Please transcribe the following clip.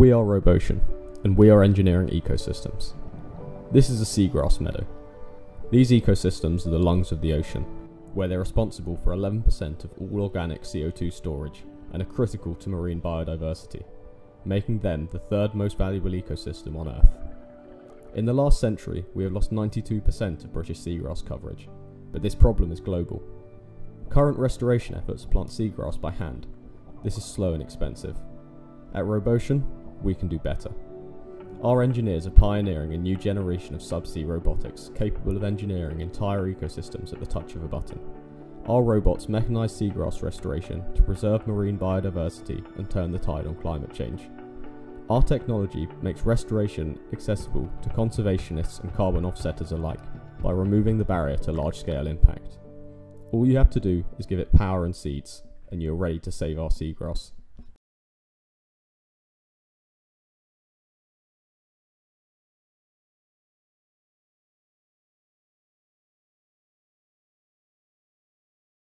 We are Robocean, and we are engineering ecosystems. This is a seagrass meadow. These ecosystems are the lungs of the ocean, where they're responsible for 11% of all organic CO2 storage and are critical to marine biodiversity, making them the third most valuable ecosystem on Earth. In the last century, we have lost 92% of British seagrass coverage, but this problem is global. Current restoration efforts plant seagrass by hand. This is slow and expensive. At Robocean, we can do better. Our engineers are pioneering a new generation of subsea robotics capable of engineering entire ecosystems at the touch of a button. Our robots mechanise seagrass restoration to preserve marine biodiversity and turn the tide on climate change. Our technology makes restoration accessible to conservationists and carbon offsetters alike by removing the barrier to large-scale impact. All you have to do is give it power and seeds, and you're ready to save our seagrass.